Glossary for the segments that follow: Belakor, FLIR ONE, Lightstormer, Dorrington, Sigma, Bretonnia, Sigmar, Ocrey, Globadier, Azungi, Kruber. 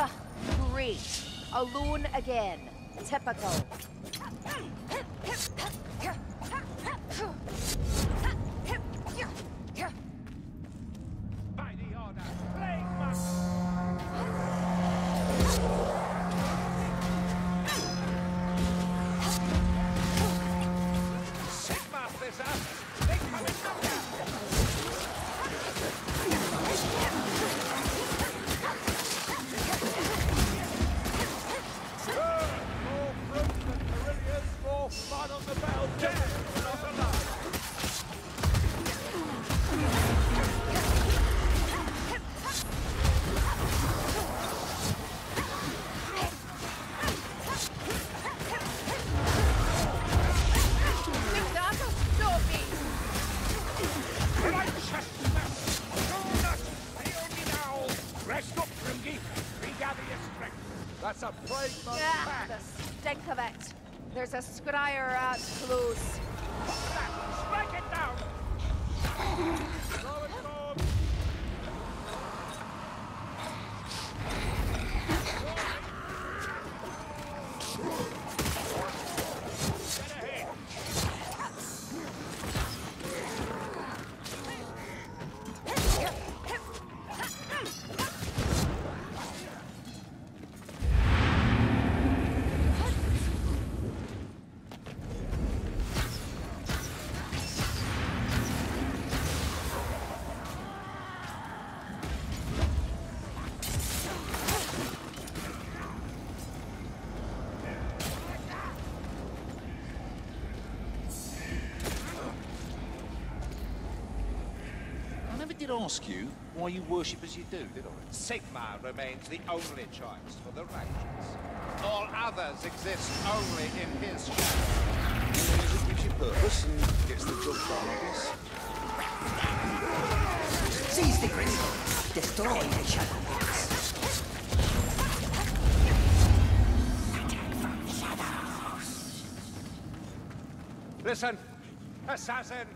Ugh, great. Alone again. Typical. There's a scryer out close. Strike it down! Slow it down! Get ahead! I did ask you why you worship as you do, did I? Sigma remains the only choice for the righteous. All others exist only in his shadow. You know, your purpose and gets the job done, I guess. Seize the crystal, destroy the shadow box. From the shadows. Listen, assassin!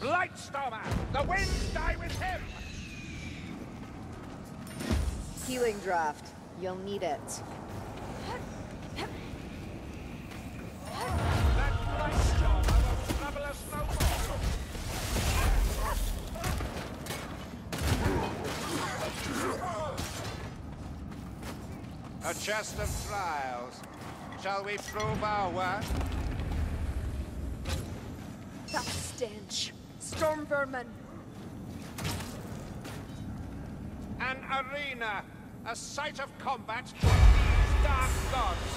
Lightstormer! The winds die with him! Healing draft. You'll need it. That Lightstormer will trouble us no more! A chest of trials. Shall we prove our worth? That stench! Storm vermin. An arena, a site of combat to these dark gods.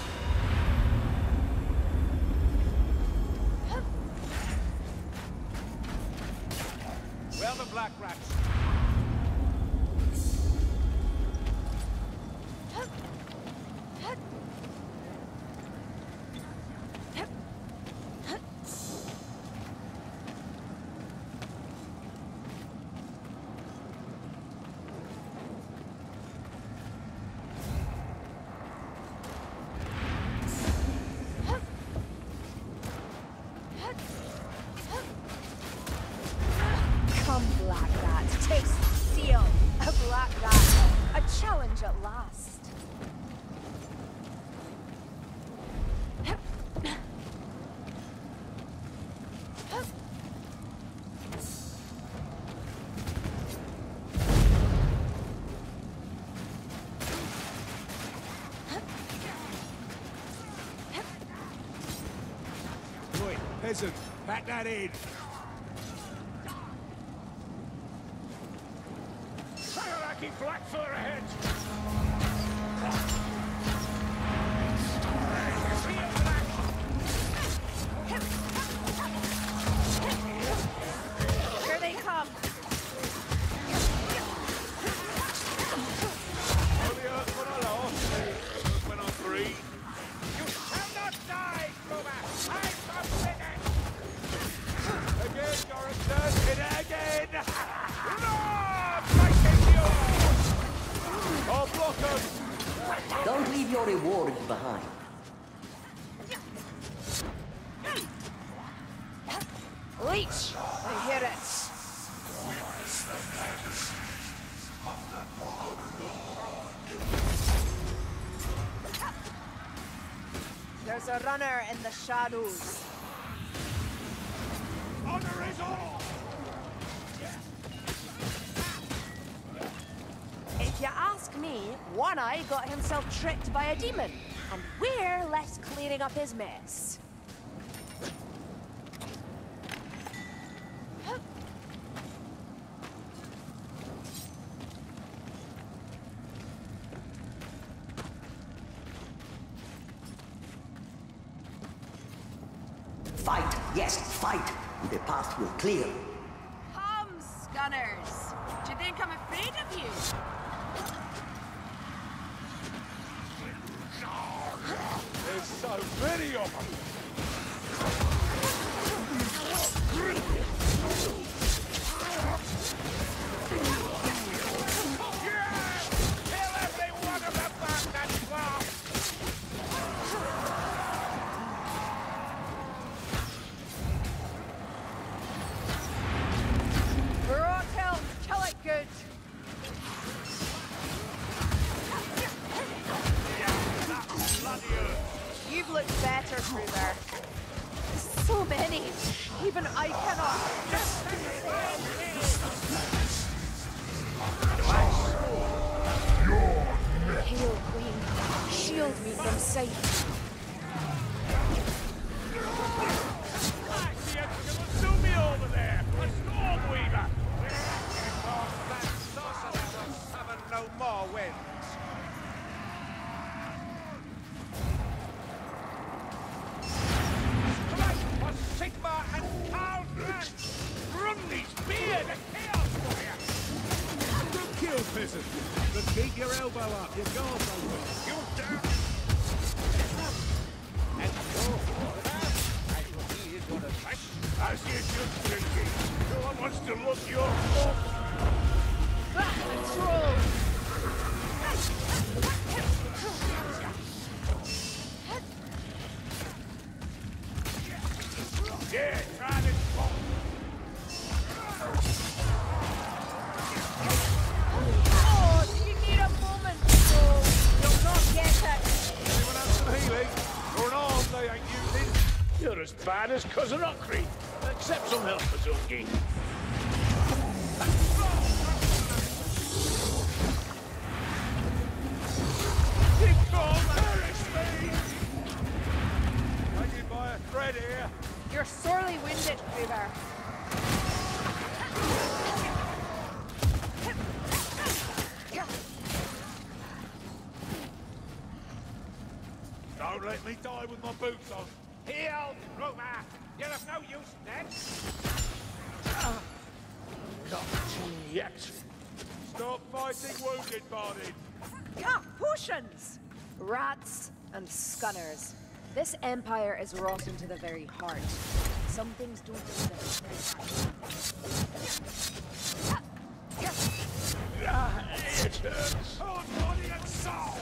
Well, the black rats. Peasant, pack that in. Hierarchy Blackfur ahead. Here they come. On the earth when I lost, when I'm free. You shall not die, Kruber. I'm forbidden. Again, you're a dirty again! Roar! Breaking yours! I'll block them! Don't leave your reward behind. Leech! I hear it! There's a runner in the shadows. Honor is all! If you ask me, One Eye got himself tricked by a demon, and we're left cleaning up his mess. Fight, yes, fight! The path will clear. Come, Scunners! Do you think I'm afraid of you? There's so many of them! Yeah! Kill every one of them back that far! You've looked better, Kruber. So many. Even I cannot. Hail Queen, shield me from sight. Bad as Cousin Ocrey. Accept some help, Azungi. Hanging by a thread here. You're sorely wounded, Kruber. Don't let me die with my boots on. Heal, Kruber! You're of no use, Ned! Not yet! Stop fighting wounded bodies! Yeah, potions! Rats and Scunners. This empire is rotten to the very heart. Some things don't do that. Oh, body and soul!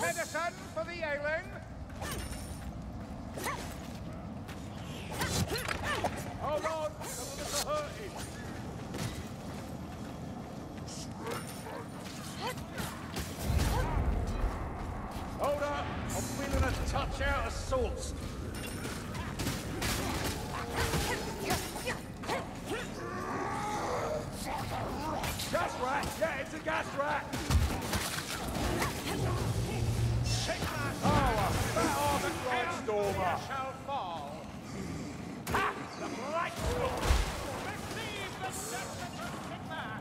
Medicine for the ailing. Hold on, some of the hurting. Hold up, I'm feeling a touch out of sorts. Gas rat, yeah, it's a gas rat. Over. Shall fall. Ha! The light storm! Receive the death of Sigmar!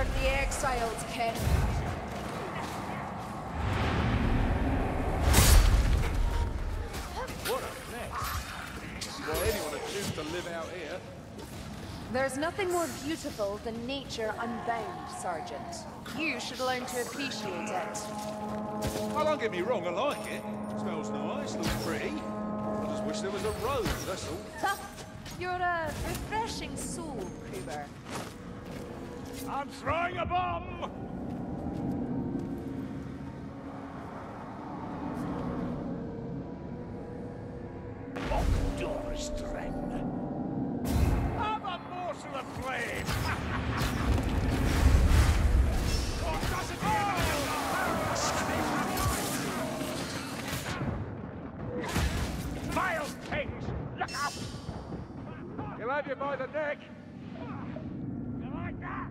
For the exiled king. What a mess! Well, anyone would choose to live out here. There's nothing more beautiful than nature unbound, Sergeant. You should learn to appreciate it. Oh, don't get me wrong, I like it. Smells nice, looks pretty. I just wish there was a road, that's all. Tough. You're a refreshing soul, Kruber. I'm throwing a bomb! Vile things! Look up! He'll have you by the neck! You like that?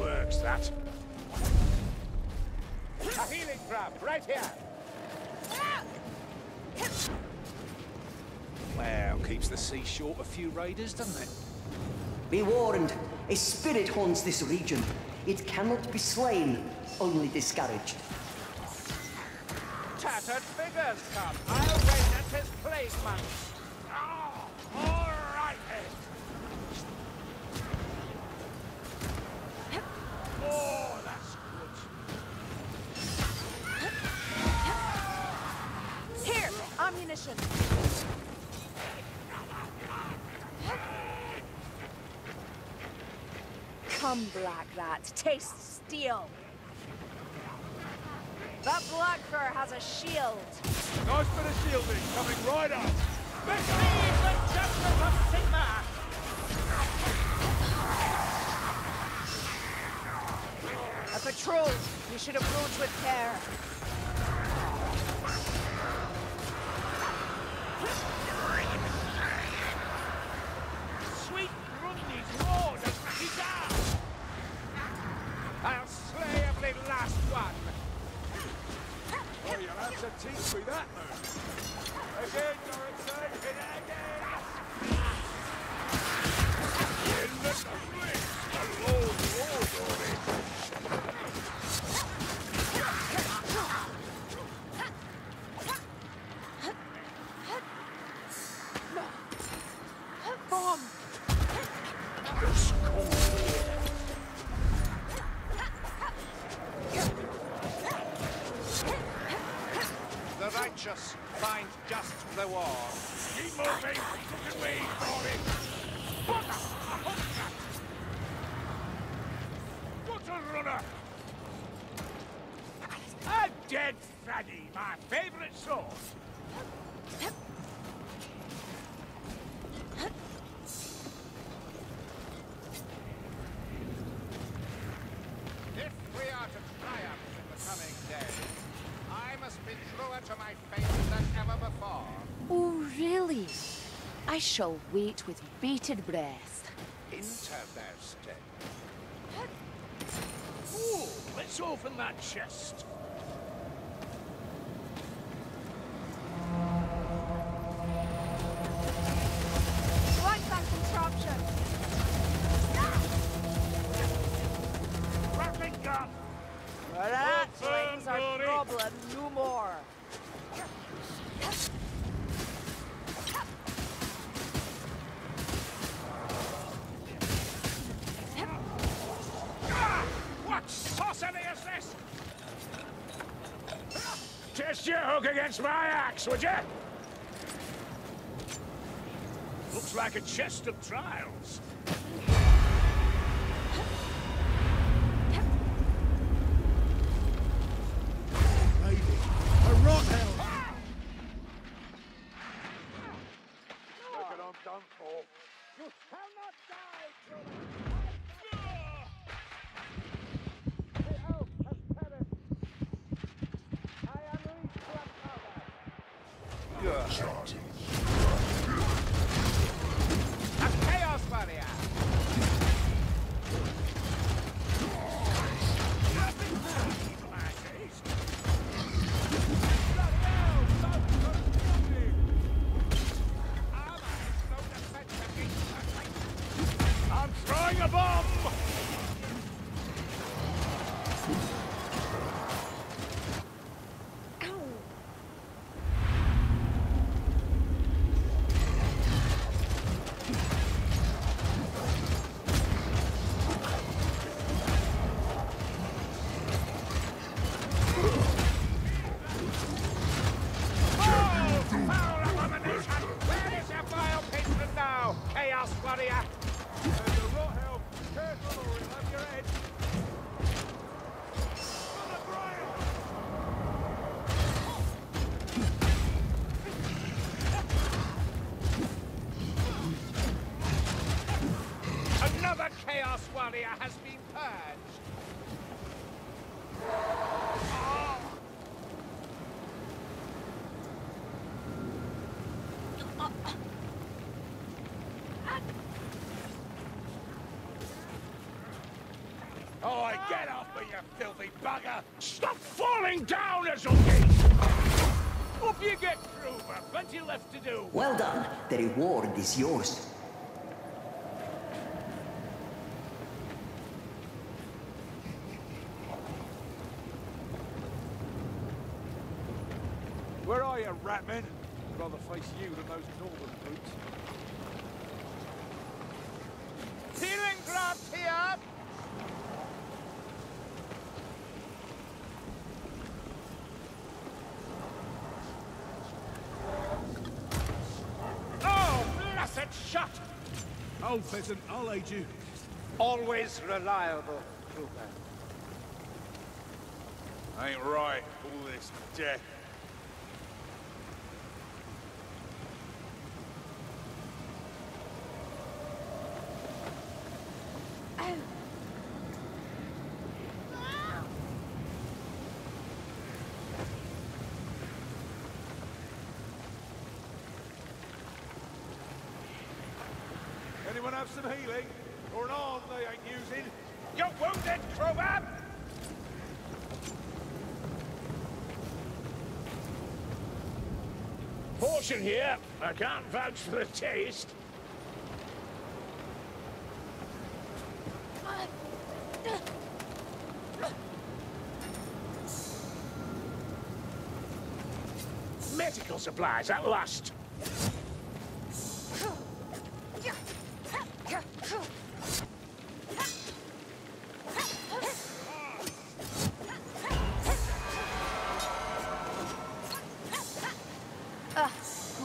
Works that. A healing grab right here. Well, keeps the sea short a few raiders, doesn't it? Be warned, a spirit haunts this region. It cannot be slain, only discouraged. Tattered figures come. I'll wait at his place, man. Oh, all right, then. Oh, that's good. Here, ammunition. Come, Black Rat, taste steel. That Black Fur has a shield. Nice bit of shielding coming right up. Receive the judgment of Sigma. A patrol! You should approach with care. Sweet Grundy's lord and he does! I'll slay every last one! Oh, you'll have to teach me that move. Again, Dorrington, again! In the complete, the lord's lord, Dorrington! Just find just the war. Keep moving! Look away from it! What a runner! A dead Freddy, my favourite source! If we are to triumph in the coming days, I must be truer to my faith than ever before. Oh, really? I shall wait with bated breath. Interesting. Ooh, let's open that chest. What's that contraption? Wrapping gun! That things are a problem no more. What sorcery is this? Test your hook against my axe, would you? Looks like a chest of trials. A chaos barrier. I'm throwing a bomb! Has been purged. Oh. Oh, get off me, you filthy bugger! Stop falling down, Ocrey! Up you get, Kruber. Plenty left to do. Well done. The reward is yours. Where are you, ratman? I'd rather face you than those northern boots. Ceiling grabs here! Oh, blessed shot! Old peasant, I'll aid you. Always reliable, Kruber. Ain't right, all this death. Anyone have some healing? Or an arm they ain't using? You're wounded, Kruber! Portion here. I can't vouch for the taste. Medical supplies at last.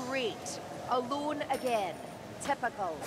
Great. Alone again. Typical.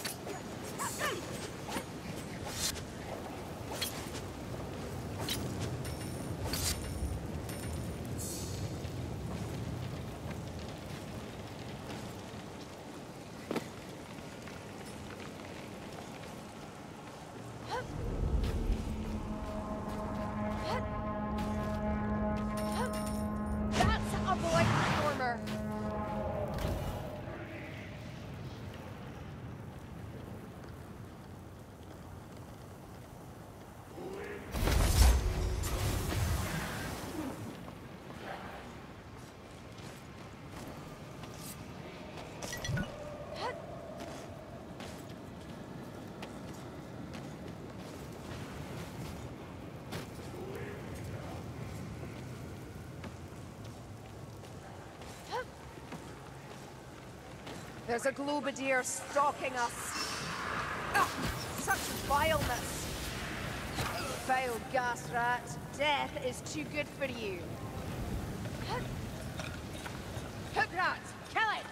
There's a Globadier stalking us. Ugh, such vileness. Vile gas rat. Death is too good for you. Hook rat, kill it.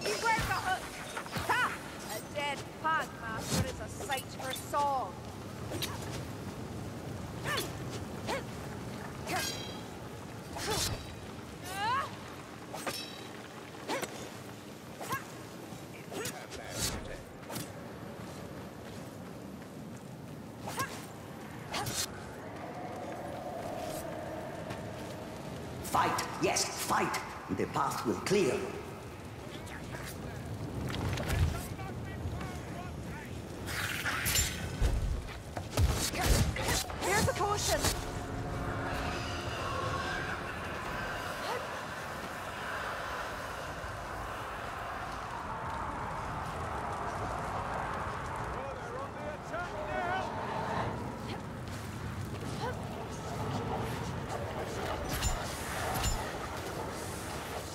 Beware the hook. Ha! A dead pug master is a sight for song. Fight, yes, fight, and the path will clear. There's a potion.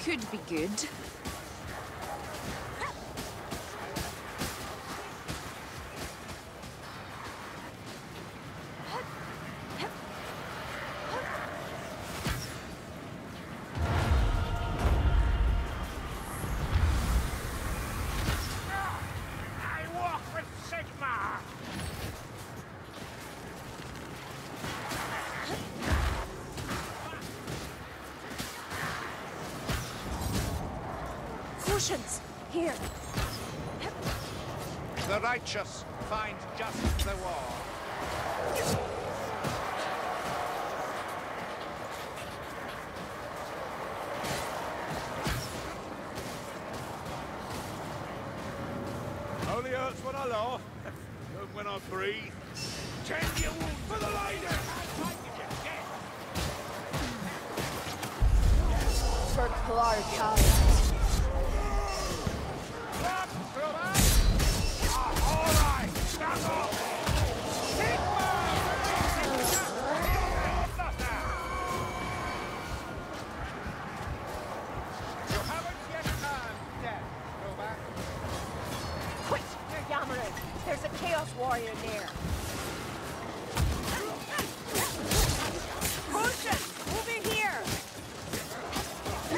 Could be good. I walk with Sigma. Here. The righteous find just the war. Only hurts when I laugh, and when I breathe. 10-year wound for the lady! For Clark. There's a Chaos Warrior near. Potion! Over here! Oh,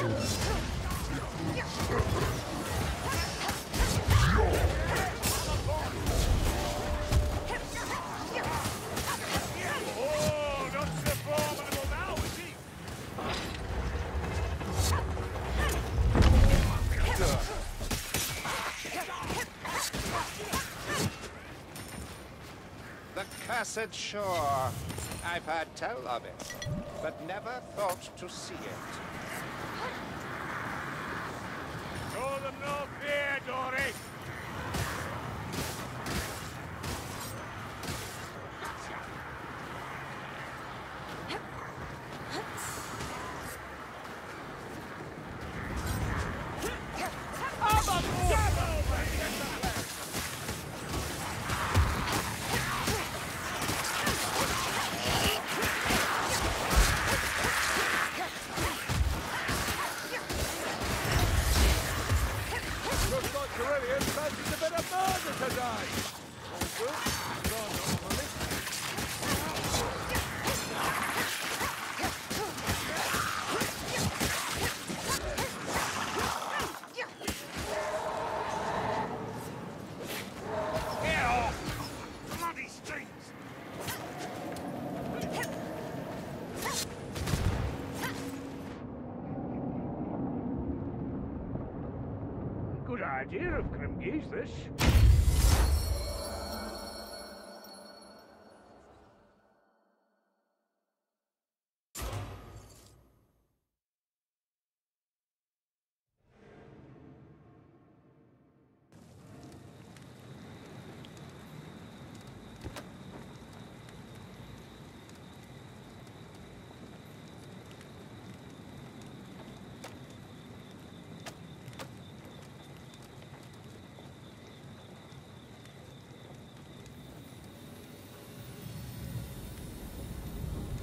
not the formidable now, is he? The cursed shore. I've heard tell of it, but never thought to see it. Show them no fear, Dory! Good idea of Grimgee's this.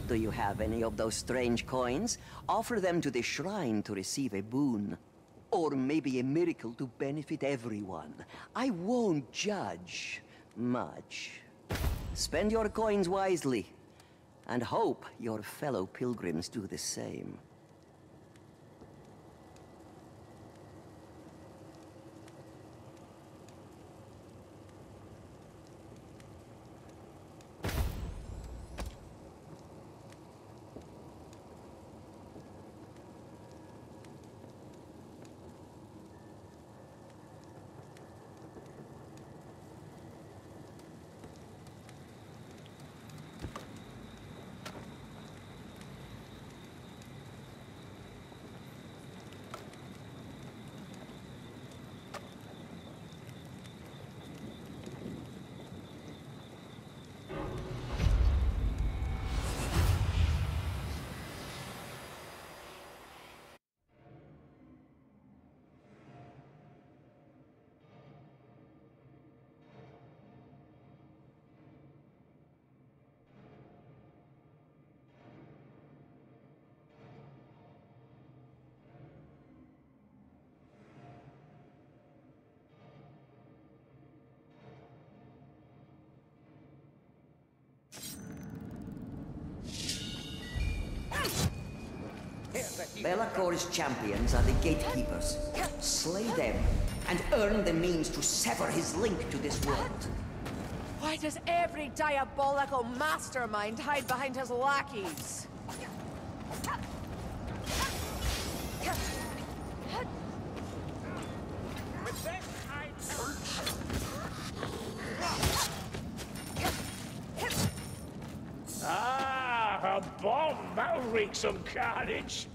Do you have any of those strange coins? Offer them to the shrine to receive a boon. Or maybe a miracle to benefit everyone. I won't judge much. Spend your coins wisely, and hope your fellow pilgrims do the same. Belakor's champions are the gatekeepers. Slay them, and earn the means to sever his link to this world. Why does every diabolical mastermind hide behind his lackeys? Ah, her bomb! That'll wreak some carnage!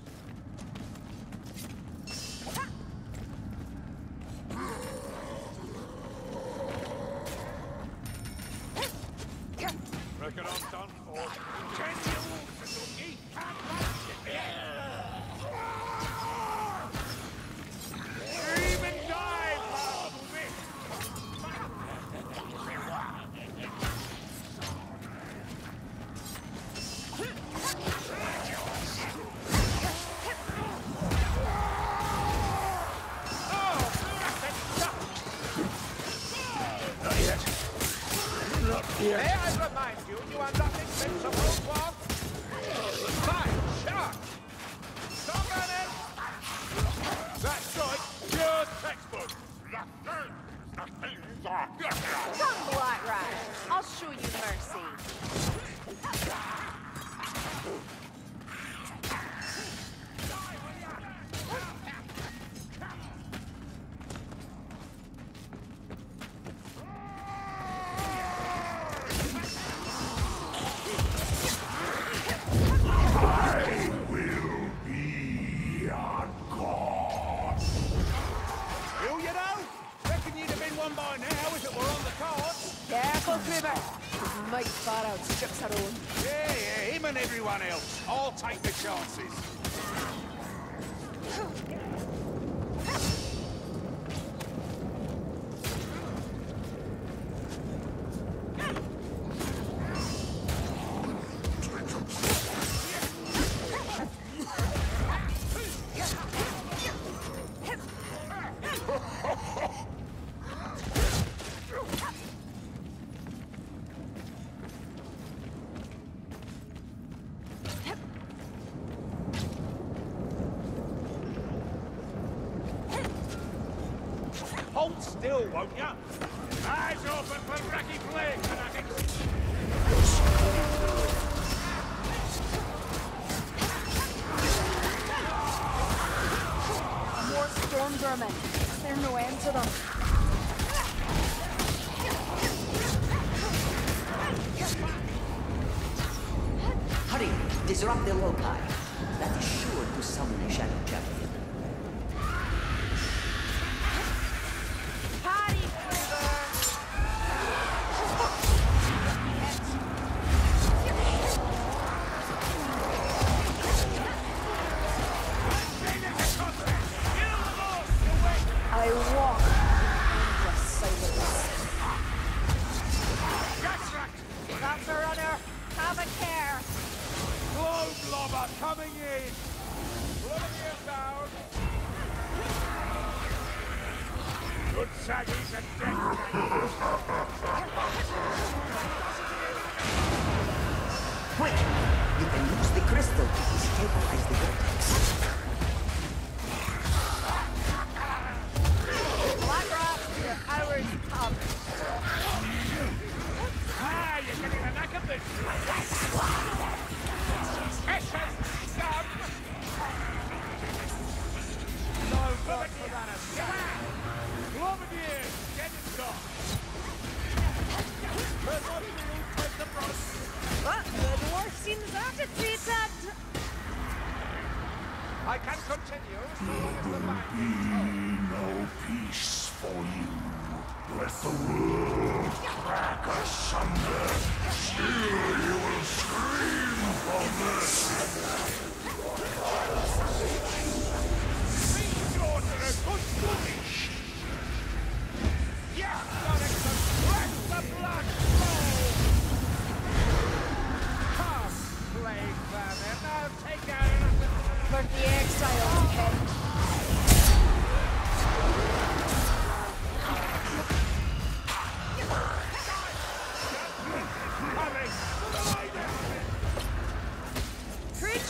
Still, won't ya? Eyes open for Racky Blade, fanatics! More storm vermin. Is there no end to them? Hurry, disrupt the loci. That is sure to summon a shadow champion.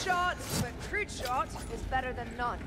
shot, but crude shot is better than none.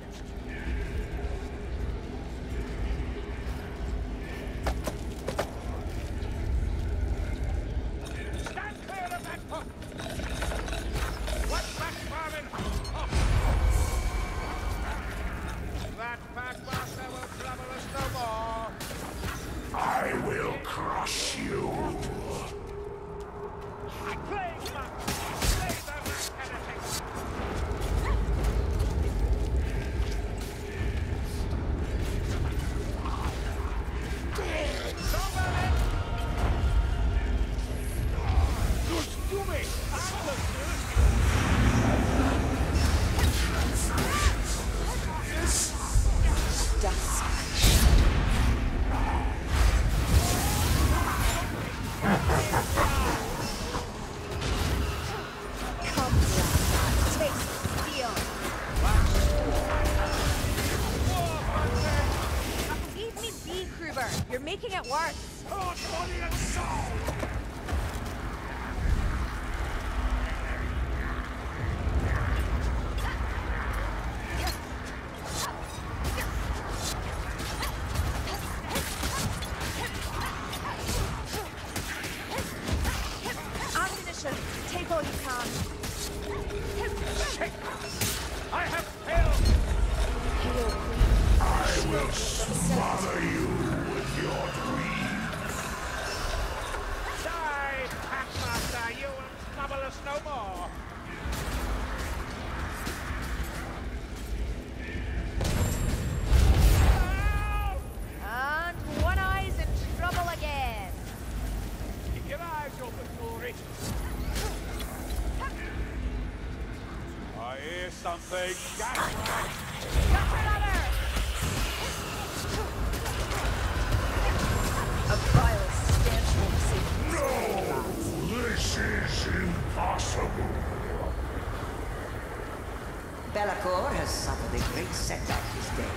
Belakor has suffered a great setback this day.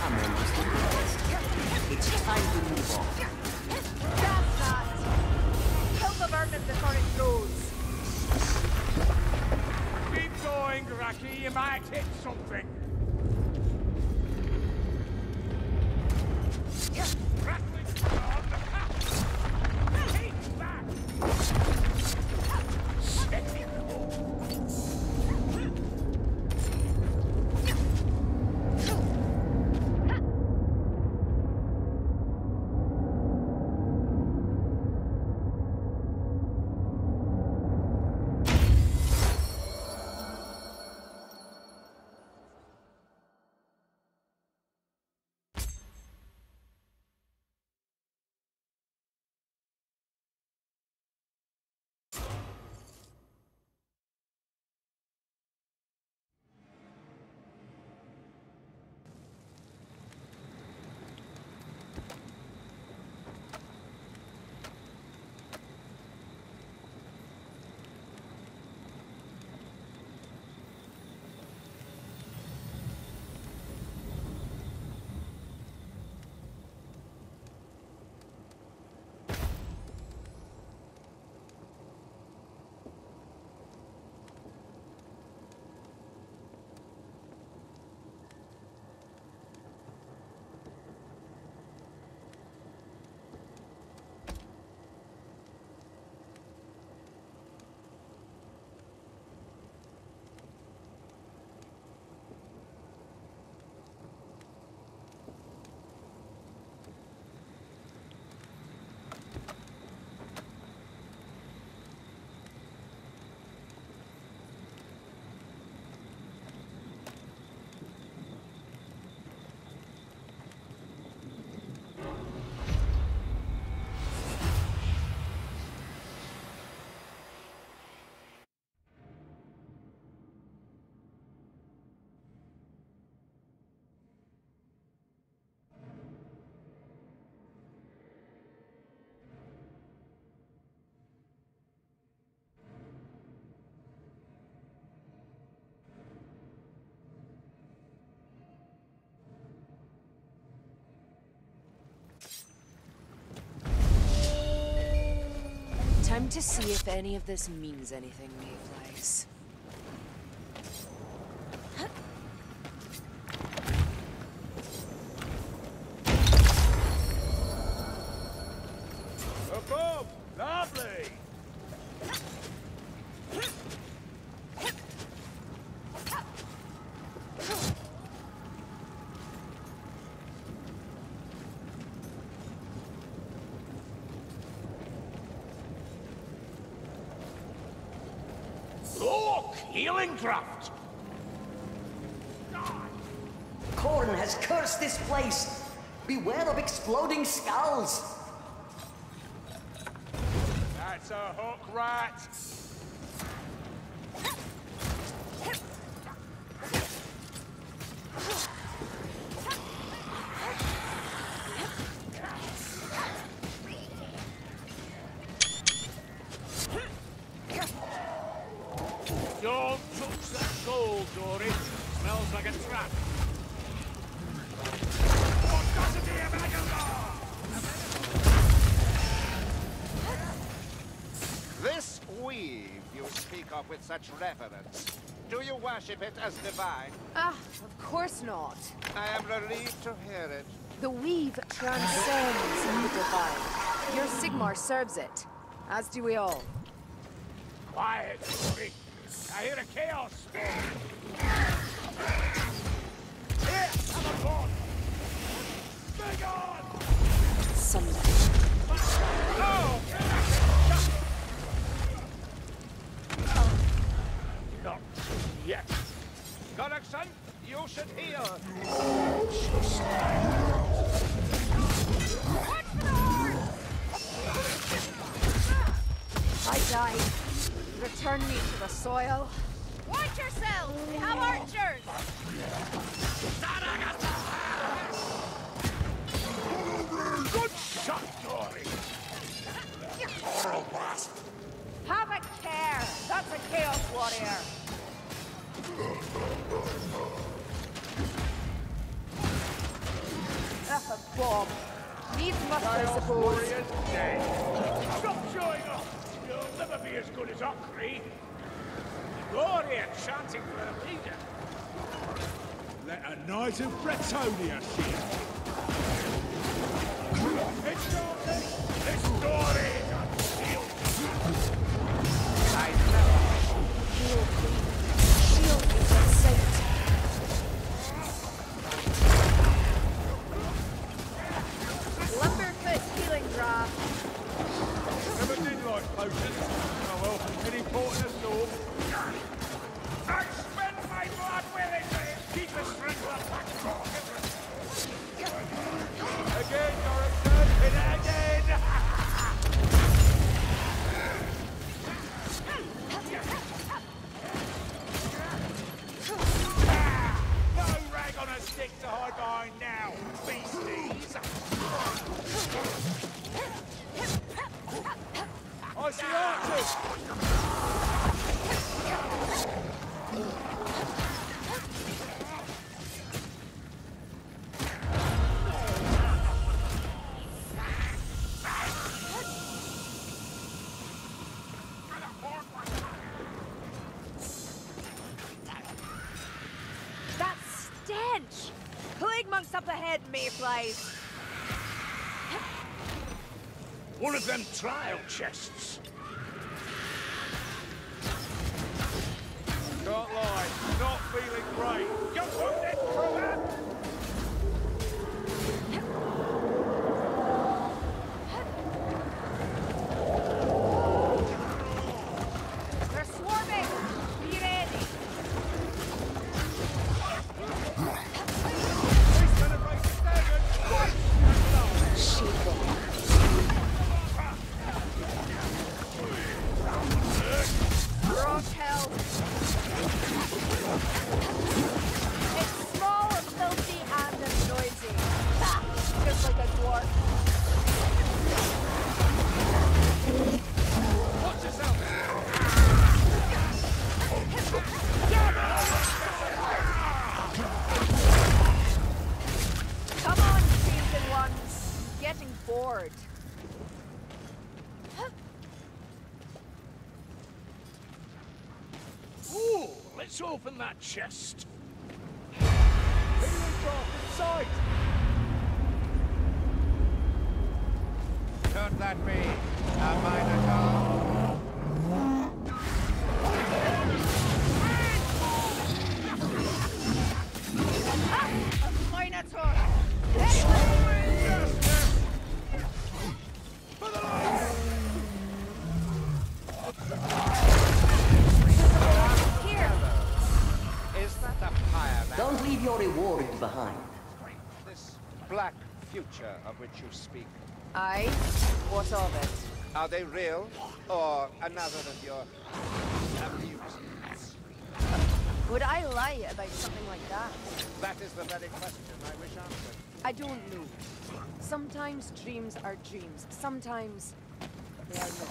Come on, Mr. Kruber. It's time to move on. That's that! Kill the vermin before it grows. Keep going, Raki. You might hit something. Time to see if any of this means anything, Mayflies. Orc healing craft. Korn has cursed this place. Beware of exploding skulls. That's a hook rat. Your took's that gold, Dory. Smells like a trap. Audacity of Agador! This weave you speak of with such reverence, do you worship it as divine? Ah, of course not. I am relieved to hear it. The weave transcends the divine. Your Sigmar serves it, as do we all. Quiet, Dory. I hear a chaos spin! Here, have a gun! Big on! Somebody. No! Not yet. Connection, you should hear! Watch for the horn! I died. Return me to the soil. Watch yourselves! We have archers! Good shot, Dory! Moral blast! Have a care! That's a chaos warrior! That's a bomb. Needs must I suppose. Stop showing off! You'll never be as good as Ocrey. Gloria chanting for her leader. Let a knight of Bretonnia see. It's your place. This story is unsealed. I know. Your shield is unsafe. Lumberfoot healing draft. Never did like potions. Oh well, any port in a storm. I spent my blood with it to keep a sprinkler back for it. Again, Director, and again! No rag on a stick to hide behind now, beasties! I see archers! That stench! Plague monks up ahead, mayflies! One of them trial chests. Can't lie, not feeling great. You're wounded, Kruber! They're swarming! Be ready! They celebrate the standard! She Let's open that chest. Healing craft inside. Could that be a minotaur? A minotaur. Yes, for the life. behind. This black future of which you speak. Aye? What of it? Are they real? Or another of your amusements? Would I lie about something like that? That is the very question I wish answered. I don't know. Sometimes dreams are dreams. Sometimes they are not.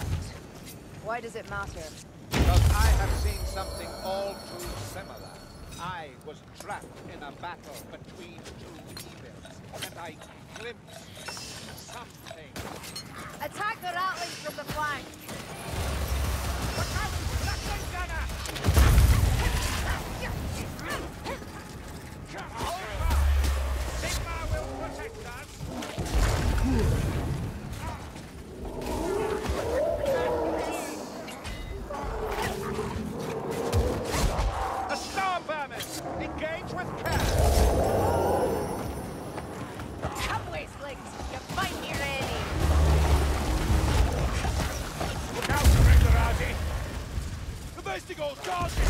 Why does it matter? Because I have seen something all too similar. I was trapped in a battle between two evils, and I glimpsed something. Attack the ratlings from the flank! Look out! Ratlings, Anna! Hold on! Sigma will protect us! A storm vermin! Engage with cats! Go, charge it!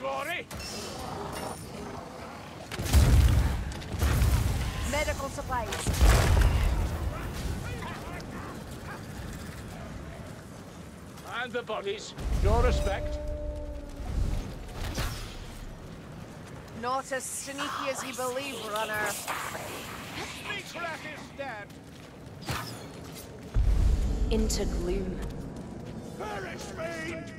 Glory. Medical supplies. And the bodies, your respect. Not as sneaky as you believe, runner. Sneak rat is dead. Into gloom. Perish, fiend!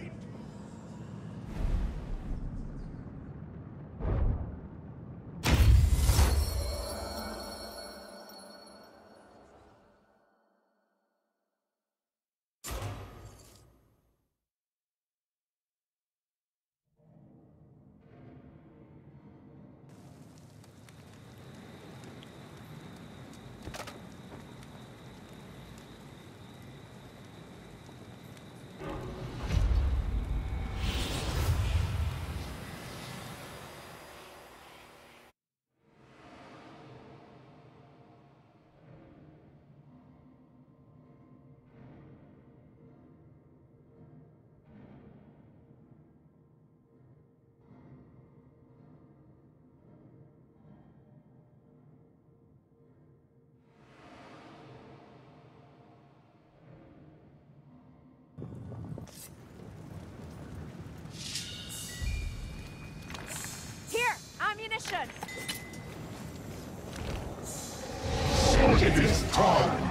So it is time!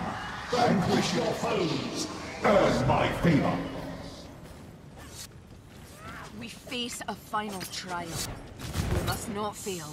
Vanquish your foes! Earn my favor! We face a final trial. We must not fail.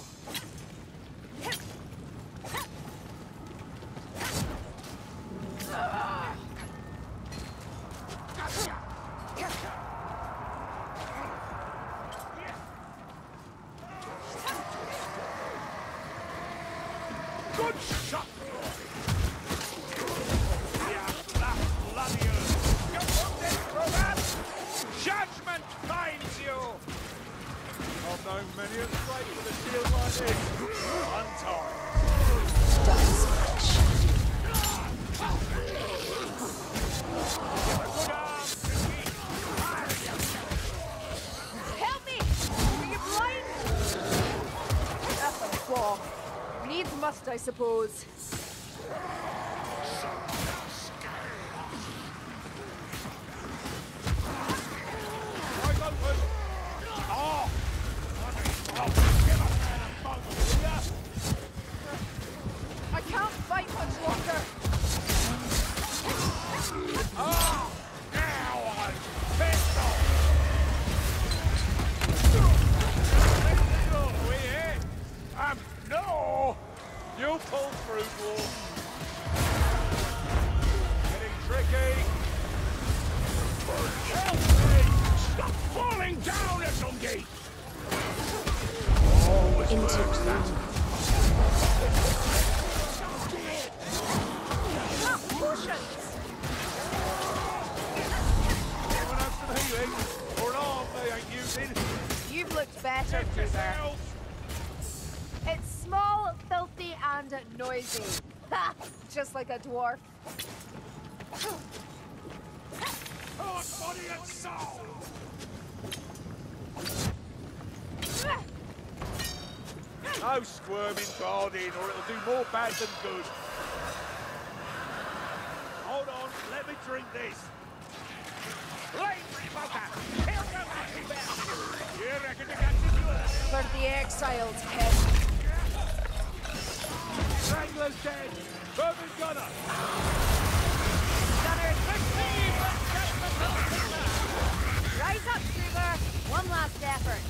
I suppose. Just like a dwarf. Body and soul. No squirming, guarding, or it'll do more bad than good. Hold on, let me drink this. For the exiles, Ken. Wrangler's dead! Bourbon gunner! Gunner, quickly! Rise up, Kruber! One last effort!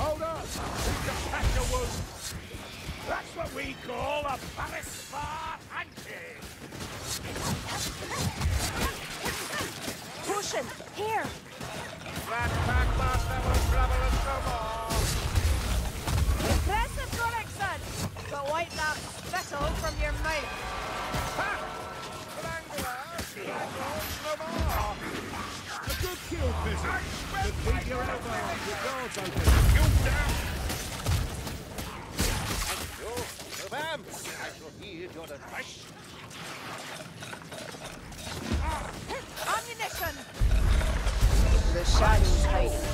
Hold on! We've just packed a wound! That's what we call a balanced smart hunting! Potion! Here! That packmaster will trouble us no more! Impressive product, son! But wipe that spittle from your mouth. Ha! Wrangler! No more! A good kill, Pizzer! The beat your elbow off, your guard's open. You down! And you're the bam! I shall hear your advice. Ammunition! The shadows hiding.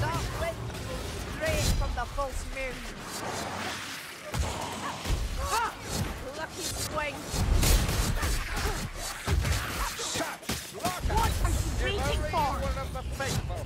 That went straight from the false moon. Ah, lucky swing. What are you waiting for? One of the faithful.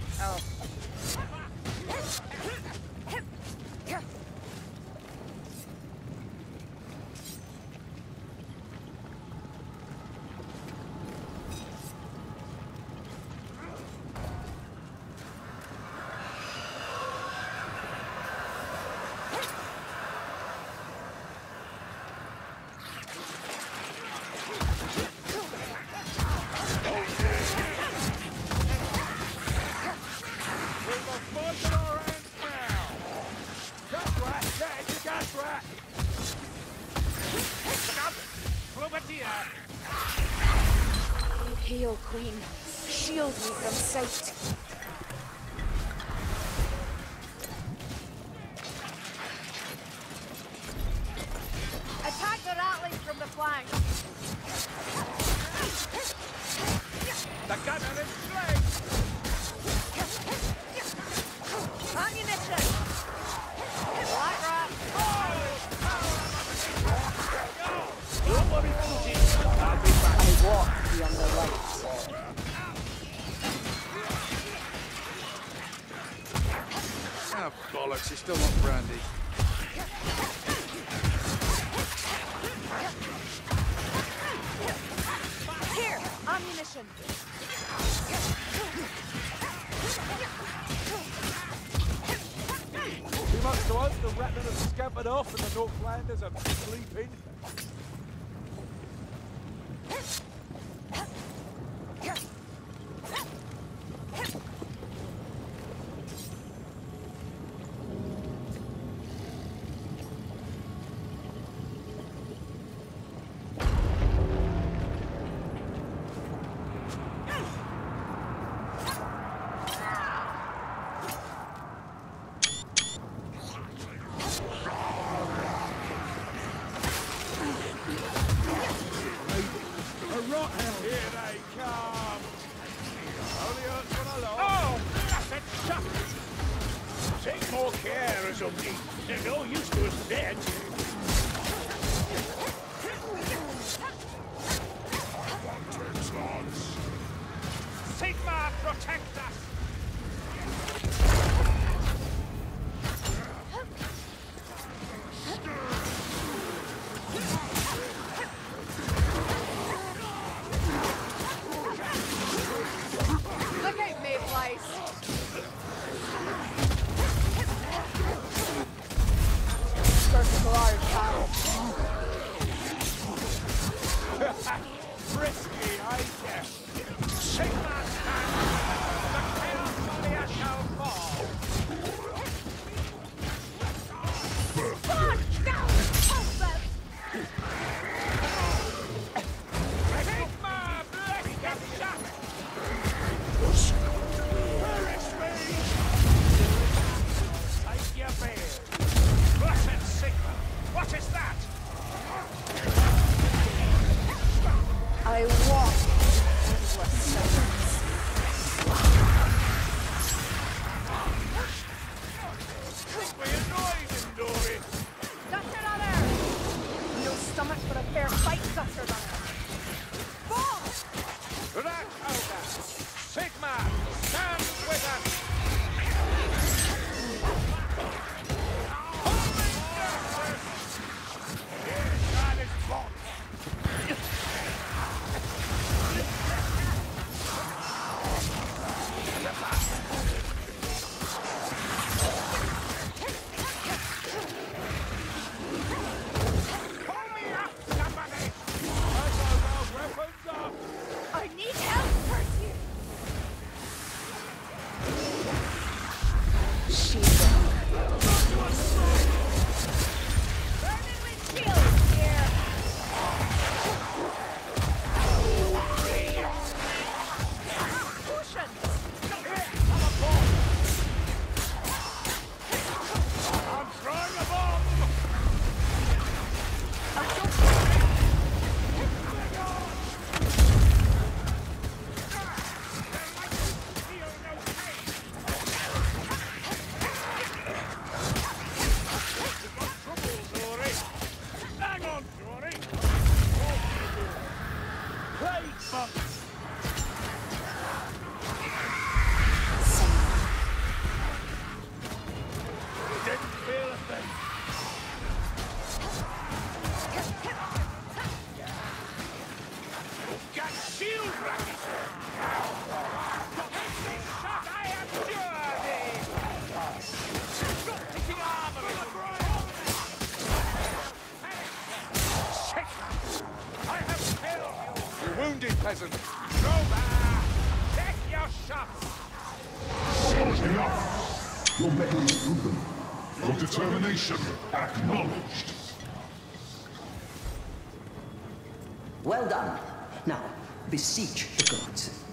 Off and the Northlanders are sleeping. more care or something. They're no use to us dead. I want to swords. Sigma, protect us! Peasant. Kruber! Take your shots! Enough! Your mettle is proven. Your determination acknowledged. Well done. Now, beseech the gods.